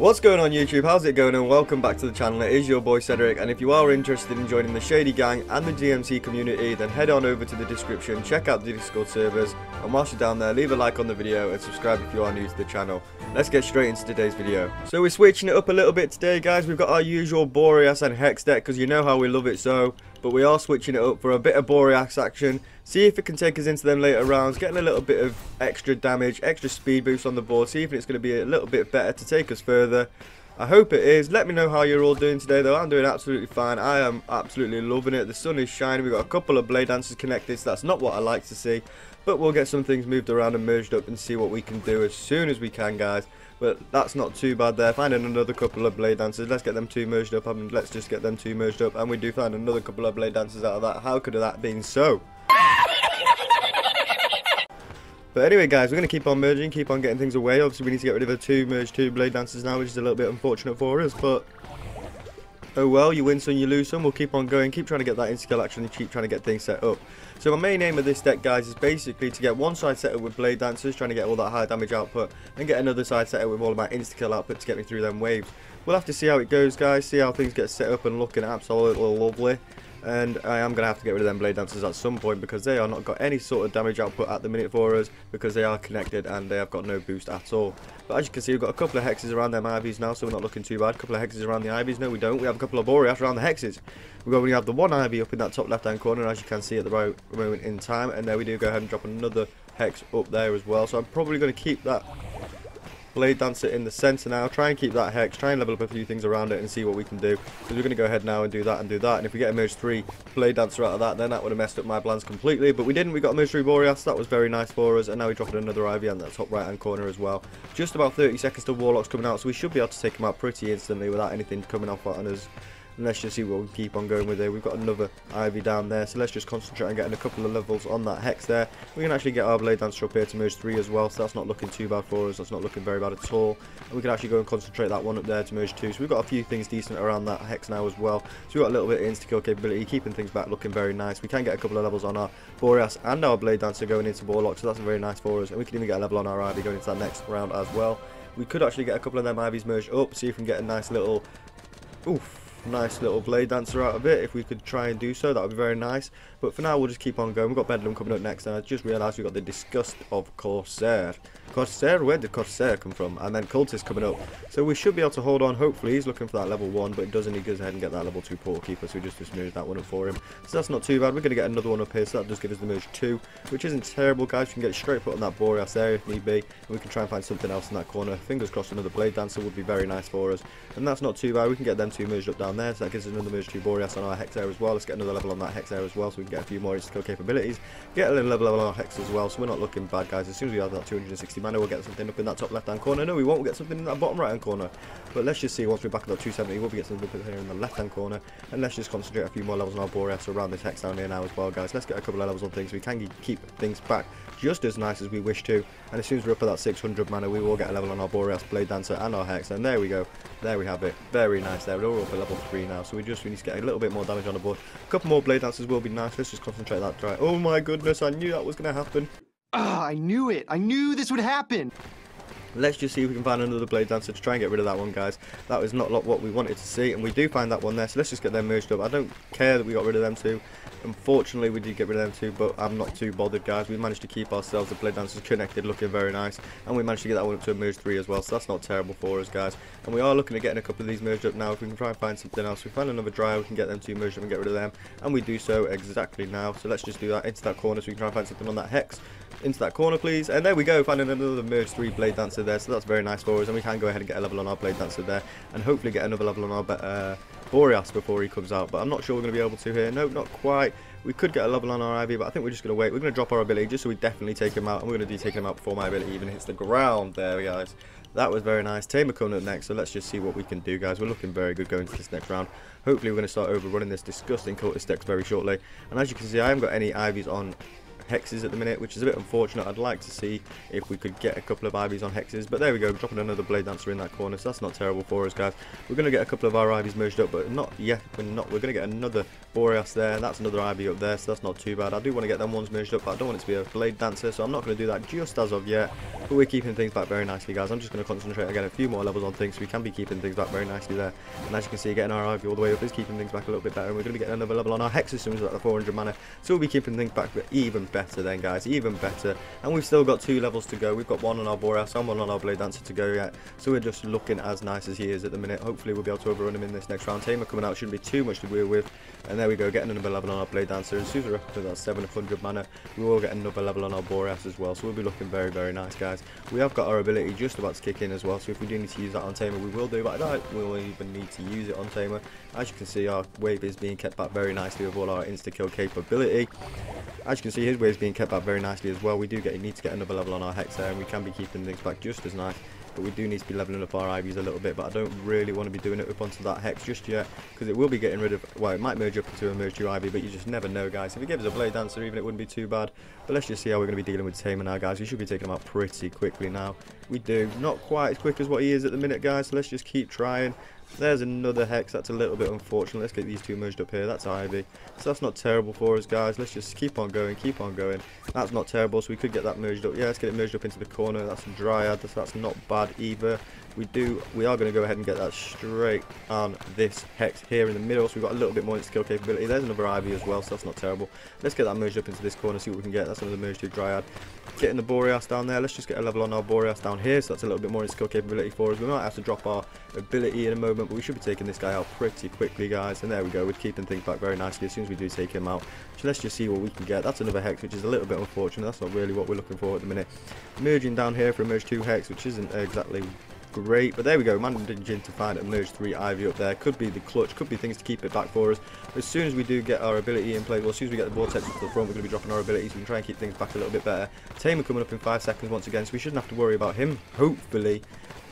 What's going on YouTube, how's it going, and welcome back to the channel. It is your boy Cedric, and if you are interested in joining the Shady Gang and the DMC community, then head on over to the description, check out the Discord servers, and whilst you're down there, leave a like on the video and subscribe if you are new to the channel. Let's get straight into today's video. So we're switching it up a little bit today, guys. We've got our usual Boreas and Hex deck, because you know how we love it so, but we are switching it up for a bit of Boreas action. See if it can take us into them later rounds, getting a little bit of extra damage, extra speed boost on the board. See if it's going to be a little bit better to take us further. I hope it is. Let me know how you're all doing today though. I'm doing absolutely fine. I am absolutely loving it. The sun is shining. We've got a couple of Blade Dancers connected, so that's not what I like to see. But we'll get some things moved around and merged up and see what we can do as soon as we can, guys. But that's not too bad there. Finding another couple of Blade Dancers. Let's get them two merged up. I mean, let's just get them two merged up. And we do find another couple of Blade Dancers out of that. How could that have been so? But anyway, guys, we're going to keep on merging, keep on getting things away. Obviously, we need to get rid of the two Blade Dancers now, which is a little bit unfortunate for us. But, oh well, you win some, you lose some. We'll keep on going, keep trying to get that in-skill action and keep trying to get things set up. So my main aim of this deck, guys, is basically to get one side set up with Blade Dancers, trying to get all that high damage output, and get another side set up with all of my insta-kill output to get me through them waves. We'll have to see how it goes, guys, see how things get set up and looking absolutely lovely. And I am going to have to get rid of them Blade Dancers at some point, because they are not got any sort of damage output at the minute for us, because they are connected and they have got no boost at all. But as you can see, we've got a couple of Hexes around them Ivies now, so we're not looking too bad. A couple of Hexes around the Ivies. No, we don't. We have a couple of Boreas around the Hexes. We only have the one Ivy up in that top left-hand corner, as you can see at the right moment in time. And there we do go ahead and drop another Hex up there as well. So I'm probably going to keep that Blade Dancer in the centre now, try and keep that Hex, try and level up a few things around it and see what we can do. So we're going to go ahead now and do that and do that, and if we get a merge 3 Blade Dancer out of that, then that would have messed up my plans completely, but we didn't. We got a merge 3 Boreas, that was very nice for us, and now we dropped another Ivy on that top right hand corner as well. Just about 30 seconds to Warlocks coming out, so we should be able to take them out pretty instantly without anything coming off on us. And let's just see what we can keep on going with there. We've got another Ivy down there, so let's just concentrate on getting a couple of levels on that Hex there. We can actually get our Blade Dancer up here to merge 3 as well, so that's not looking too bad for us. That's not looking very bad at all. And we can actually go and concentrate that one up there to merge 2. So we've got a few things decent around that Hex now as well. So we've got a little bit of insta-kill capability, keeping things back, looking very nice. We can get a couple of levels on our Boreas and our Blade Dancer going into Warlocks, so that's very nice for us. And we can even get a level on our Ivy going into that next round as well. We could actually get a couple of them Ivies merged up, see if we can get a nice little... Oof. Nice little Blade Dancer out of it. If we could try and do so, that would be very nice. But for now, we'll just keep on going. We've got Bedlam coming up next, and I just realised we've got the disgust of Corsair. Corsair? Where did Corsair come from? And then Cultist coming up. So we should be able to hold on, hopefully. He's looking for that level 1, but it doesn't. He goes ahead and get that level 2 Portal Keeper, so we just merged that one up for him. So that's not too bad. We're going to get another one up here, so that does give us the merge 2, which isn't terrible, guys. We can get straight put on that Boreas there if need be, and we can try and find something else in that corner. Fingers crossed another Blade Dancer would be very nice for us, and that's not too bad. We can get them two merged up down there, so that gives us another merge 2 Boreas on our Hex there as well. Let's get another level on that Hex there as well, so we can get a few more insta-kill capabilities, get a little level on our Hex as well, so we're not looking bad, guys. As soon as we have that 260 mana, we'll get something up in that top left hand corner. No, we won't, we'll get something in that bottom right hand corner, but let's just see. Once we're back at that 270, we'll be getting something up here in the left hand corner, and let's just concentrate a few more levels on our Boreas around this Hex down here now as well, guys. Let's get a couple of levels on things so we can keep things back just as nice as we wish to, and as soon as we're up at that 600 mana, we will get a level on our Boreas, Blade Dancer and our Hex, and there we go, there we have it. Very nice there. We're all up at level 3 now, so we just need to get a little bit more damage on the board. A couple more Blade Dancers will be nice. Let's just concentrate that dry. Oh my goodness, I knew that was going to happen. Ah, I knew it. I knew this would happen. Let's just see if we can find another Blade Dancer to try and get rid of that one, guys. That was not what we wanted to see, and we do find that one there, so let's just get them merged up. I don't care that we got rid of them two. Unfortunately, we did get rid of them two, but I'm not too bothered, guys. We managed to keep ourselves the Blade Dancers connected, looking very nice, and we managed to get that one up to a merge 3 as well, so that's not terrible for us, guys. And we are looking at getting a couple of these merged up now. If we can try and find something else, we find another Dryad, we can get them two merged up and get rid of them, and we do so exactly now. So let's just do that into that corner, so we can try and find something on that Hex. Into that corner, please, and there we go, finding another merge 3 Blade Dancer there, so that's very nice for us, and we can go ahead and get a level on our Blade Dancer there, and hopefully get another level on our Boreas before he comes out, but I'm not sure we're going to be able to here. No, not quite. We could get a level on our Ivy, but I think we're just going to wait. We're going to drop our ability just so we definitely take him out, and we're going to be taking him out before my ability even hits the ground. There we go. That was very nice. Tamer coming up next, so let's just see what we can do, guys. We're looking very good going into this next round. Hopefully we're going to start overrunning this disgusting Cultist deck very shortly, and as you can see, I haven't got any Ivies on hexes at the minute, which is a bit unfortunate. I'd like to see if we could get a couple of Ivies on hexes, but there we go, dropping another Blade Dancer in that corner, so that's not terrible for us, guys. We're going to get a couple of our Ivies merged up, but not yet. We're going to get another Boreas there, and that's another Ivy up there, so that's not too bad. I do want to get them ones merged up, but I don't want it to be a Blade Dancer, so I'm not going to do that just as of yet, but we're keeping things back very nicely, guys. I'm just going to concentrate again a few more levels on things, so we can be keeping things back very nicely there, and as you can see, getting our Ivy all the way up is keeping things back a little bit better, and we're going to get another level on our hex as soon as at the 400 mana, so we'll be keeping things back but even better then, guys, even better. And we've still got two levels to go. We've got one on our Boreas and one on our Blade Dancer to go yet, so we're just looking as nice as he is at the minute. Hopefully we'll be able to overrun him in this next round. Tamer coming out shouldn't be too much to deal with, and there we go, getting another level on our Blade Dancer. As soon as we're up to that 700 mana, we will get another level on our Boreas as well, so we'll be looking very, very nice, guys. We have got our ability just about to kick in as well, so if we do need to use that on Tamer, we will do, but I don't we'll even need to use it on Tamer. As you can see, our wave is being kept back very nicely with all our insta-kill capability. As you can see, his wave is being kept back very nicely as well. We do need to get another level on our Hex there, and we can be keeping things back just as nice. But we do need to be leveling up our Ivies a little bit, but I don't really want to be doing it up onto that Hex just yet, because it will be getting rid of, well, it might merge up into a merge to Ivy, but you just never know, guys. If it gives us a Blade Dancer even, it wouldn't be too bad. But let's just see how we're going to be dealing with Tamer now, guys. We should be taking him out pretty quickly now. We do, not quite as quick as what he is at the minute, guys, so let's just keep trying. There's another Hex, that's a little bit unfortunate. Let's get these two merged up here, that's Ivy, so that's not terrible for us, guys. Let's just keep on going, keep on going. That's not terrible, so we could get that merged up. Yeah, let's get it merged up into the corner. That's a Dryad, that's not bad either. We are going to go ahead and get that straight on this Hex here in the middle, so we've got a little bit more skill capability. There's another Ivy as well, so that's not terrible. Let's get that merged up into this corner, see what we can get. That's another merged to Dryad. Getting the Boreas down there, let's just get a level on our Boreas down here, so that's a little bit more skill capability for us. We might have to drop our ability in a moment, but we should be taking this guy out pretty quickly, guys. And there we go, we're keeping things back very nicely as soon as we do take him out. So let's just see what we can get. That's another Hex, which is a little bit unfortunate. That's not really what we're looking for at the minute. Merging down here for a merge 2 Hex, which isn't exactly great, but there we go, managing to find a merge 3 Ivy up there. Could be the clutch, could be things to keep it back for us. As soon as we do get our ability in play, well, as soon as we get the Vortex to the front, we're going to be dropping our abilities. We can try and keep things back a little bit better. Tamer coming up in 5 seconds once again, so we shouldn't have to worry about him. Hopefully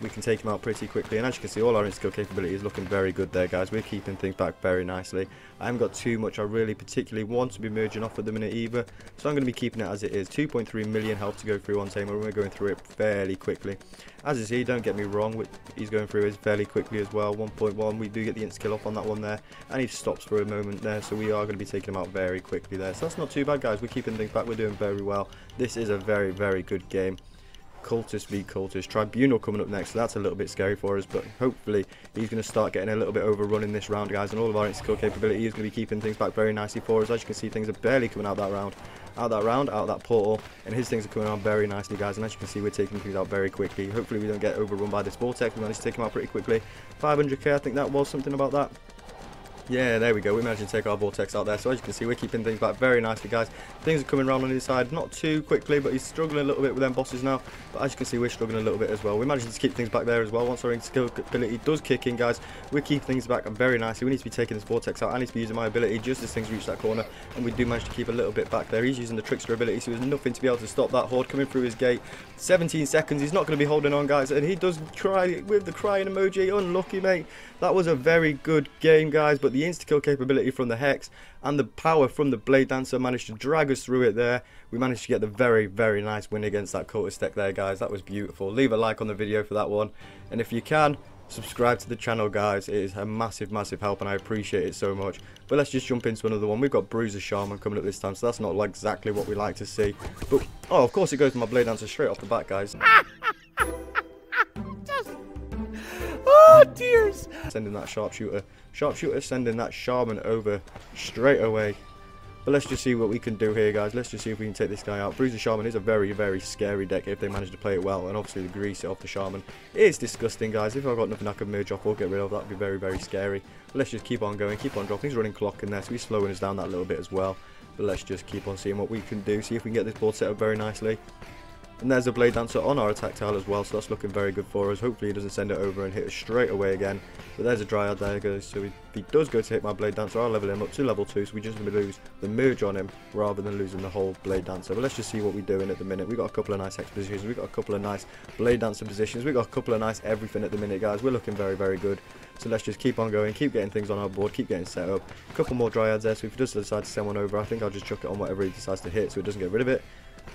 we can take him out pretty quickly, and as you can see, all our in-skill capability is looking very good there, guys. We're keeping things back very nicely. I haven't got too much I really particularly want to be merging off at the minute either, so I'm going to be keeping it as it is. 2.3 million health to go through on Tamer, and we're going through it fairly quickly. As you see, don't get me wrong, he's going through his fairly quickly as well. 1.1, we do get the insta-kill off on that one there, and he stops for a moment there, so we are going to be taking him out very quickly there. So that's not too bad, guys. We're keeping things back, we're doing very well. This is a very, very good game. Cultist v Cultist, Tribunal coming up next, so that's a little bit scary for us, but hopefully he's going to start getting a little bit overrun in this round, guys, and all of our skill capability is going to be keeping things back very nicely for us. As you can see, things are barely coming out that round, out that portal, and his things are coming out very nicely, guys, and as you can see, we're taking things out very quickly. Hopefully we don't get overrun by this Vortex. We managed to take him out pretty quickly. 500k, I think that was something about that. Yeah, there we go, we managed to take our Vortex out there, so as you can see, we're keeping things back very nicely, guys. Things are coming around on his side, not too quickly, but he's struggling a little bit with them bosses now, but as you can see, we're struggling a little bit as well. We're managing to keep things back there as well. Once our skill ability does kick in, guys, we keep things back very nicely. We need to be taking this Vortex out. I need to be using my ability just as things reach that corner, and we do manage to keep a little bit back there. He's using the Trickster ability, so there's nothing to be able to stop that horde coming through his gate. 17 seconds, he's not going to be holding on, guys, and he does cry with the crying emoji. Unlucky, mate. That was a very good game, guys, but the insta-kill capability from the Hex and the power from the Blade Dancer managed to drag us through it there. We managed to get the very, very nice win against that Cultist deck there, guys. That was beautiful. Leave a like on the video for that one, and if you can, subscribe to the channel, guys. It is a massive, massive help, and I appreciate it so much. But let's just jump into another one. We've got Bruiser Shaman coming up this time, so that's not exactly what we like to see. But, oh, of course it goes to my Blade Dancer straight off the bat, guys. Oh, tears! Sending that Sharpshooter. Sharpshooter sending that Shaman over straight away. But let's just see what we can do here, guys. Let's just see if we can take this guy out. Bruiser Shaman is a very, very scary deck if they manage to play it well. And obviously the grease off the Shaman is disgusting, guys. If I've got nothing I can merge off or get rid of, that would be very, very scary. But let's just keep on going, keep on dropping. He's running clock in there, so he's slowing us down that little bit as well. But let's just keep on seeing what we can do. See if we can get this board set up very nicely. And there's a Blade Dancer on our attack tile as well, so that's looking very good for us. Hopefully he doesn't send it over and hit us straight away again. But there's a Dryad there, guys. So if he does go to hit my Blade Dancer, I'll level him up to level 2, so we just lose the merge on him rather than losing the whole Blade Dancer. But let's just see what we're doing at the minute. We've got a couple of nice Hex positions. We've got a couple of nice Blade Dancer positions. We've got a couple of nice everything at the minute, guys. We're looking very, very good. So let's just keep on going, keep getting things on our board, keep getting set up. A couple more Dryads there, so if he does decide to send one over, I think I'll just chuck it on whatever he decides to hit so it doesn't get rid of it.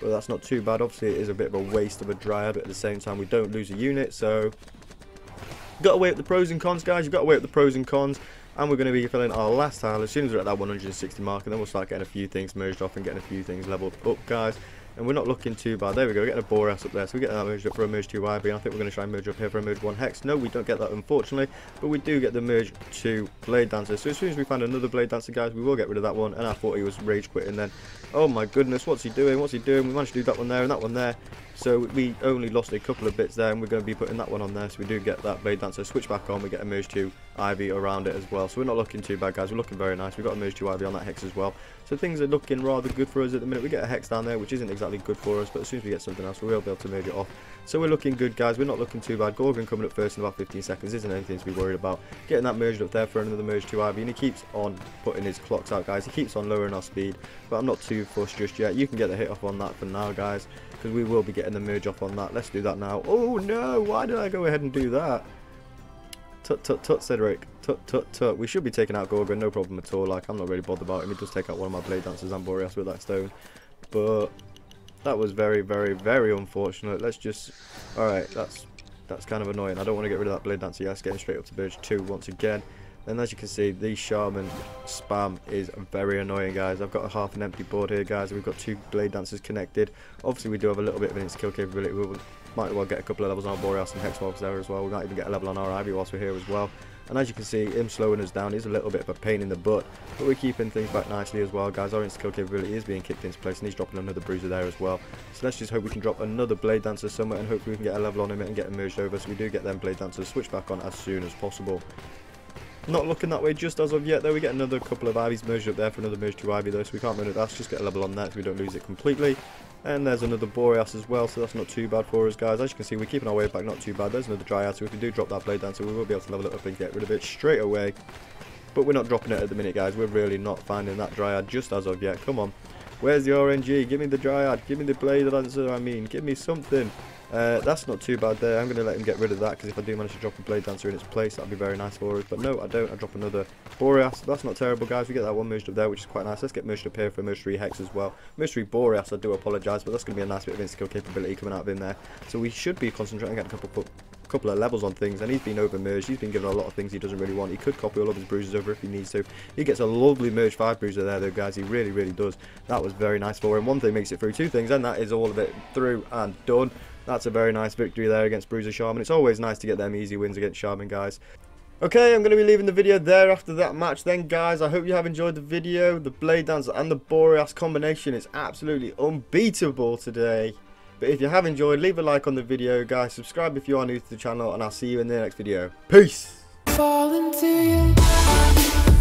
But that's not too bad. Obviously it is a bit of a waste of a Dryad, but at the same time we don't lose a unit, so you've got to weigh up the pros and cons, guys. You've got to weigh up the pros and cons. And we're going to be filling our last tile as soon as we're at that 160 mark, and then we'll start getting a few things merged off and getting a few things leveled up, guys. And we're not looking too bad. There we go, we're getting a Boreas up there. So we get that merged up for a merge 2 Ivy. And I think we're going to try and merge up here for a merge 1 Hex. No, we don't get that, unfortunately. But we do get the merge 2 Blade Dancer. So as soon as we find another Blade Dancer, guys, we will get rid of that one. And I thought he was rage quitting then. Oh my goodness, what's he doing? What's he doing? We managed to do that one there and that one there. So we only lost a couple of bits there, and we're going to be putting that one on there. So we do get that Blade Dancer switch back on. We get a merge 2 Ivy around it as well. So we're not looking too bad, guys. We're looking very nice. We've got a merge 2 Ivy on that Hex as well. So things are looking rather good for us at the minute. We get a Hex down there, which isn't exactly good for us, but as soon as we get something else, we will be able to merge it off. So we're looking good, guys. We're not looking too bad. Gorgon coming up first in about 15 seconds isn't anything to be worried about. Getting that merged up there for another merge 2 Ivy, and he keeps on putting his clocks out, guys. He keeps on lowering our speed, but I'm not too fussed just yet. You can get the hit off on that for now, guys, because we will be getting the merge off on that. Let's do that now. Oh no, why did I go ahead and do that? Tut tut tut, Cedric. Tut tut tut. We should be taking out Gorgon, no problem at all. Like, I'm not really bothered about him. He does take out one of my Blade Dancers and Boreas with that stone. But that was very, very, very unfortunate. Let's just... Alright, that's kind of annoying. I don't want to get rid of that Blade Dancer. Yes, getting straight up to Merge 2 once again. And as you can see, the Shaman spam is very annoying, guys. I've got a half an empty board here, guys. We've got 2 Blade Dancers connected. Obviously, we do have a little bit of an insta-kill capability. We might well get a couple of levels on our Boreas and Hex mobs there as well. We might even get a level on our Ivy whilst we're here as well. And as you can see, him slowing us down is a little bit of a pain in the butt. But we're keeping things back nicely as well, guys. Our insta-kill capability is being kicked into place, and he's dropping another Bruiser there as well. So let's just hope we can drop another Blade Dancer somewhere, and hopefully we can get a level on him and get him merged over. So we do get them Blade Dancers switched back on as soon as possible. Not looking that way just as of yet, though. We get another couple of Ivies merged up there for another merge to Ivy, though. So we can't run it. That's just get a level on that so we don't lose it completely. And there's another Boreas as well, so that's not too bad for us, guys. As you can see, we're keeping our way back, not too bad. There's another Dryad, so if we do drop that Blade Dancer, we will be able to level it up and get rid of it straight away. But we're not dropping it at the minute, guys. We're really not finding that Dryad just as of yet. Come on. Where's the RNG? Give me the Dryad. Give me the Blade Dancer, I mean. Give me something. That's not too bad there. I'm going to let him get rid of that, because if I do manage to drop a Blade Dancer in its place, that'd be very nice for us. But no, I don't. I drop another Boreas. That's not terrible, guys. We get that one merged up there, which is quite nice. Let's get merged up here for merge 3 Hex as well. Merge 3 Boreas, I do apologise, but that's going to be a nice bit of insta-kill capability coming out of him there. So we should be concentrating on a couple of levels on things, and he's been over merged. He's been given a lot of things he doesn't really want. He could copy all of his Bruisers over if he needs to. He gets a lovely merge 5 Bruiser there, though, guys. He really, really does. That was very nice for him. One thing makes it through, two things, and that is all of it through and done. That's a very nice victory there against Bruiser Shaman. It's always nice to get them easy wins against Shaman, guys. Okay, I'm going to be leaving the video there after that match then, guys. I hope you have enjoyed the video. The Blade Dancer and the Boreas combination is absolutely unbeatable today. But if you have enjoyed, leave a like on the video, guys. Subscribe if you are new to the channel, and I'll see you in the next video. Peace! Fall into you.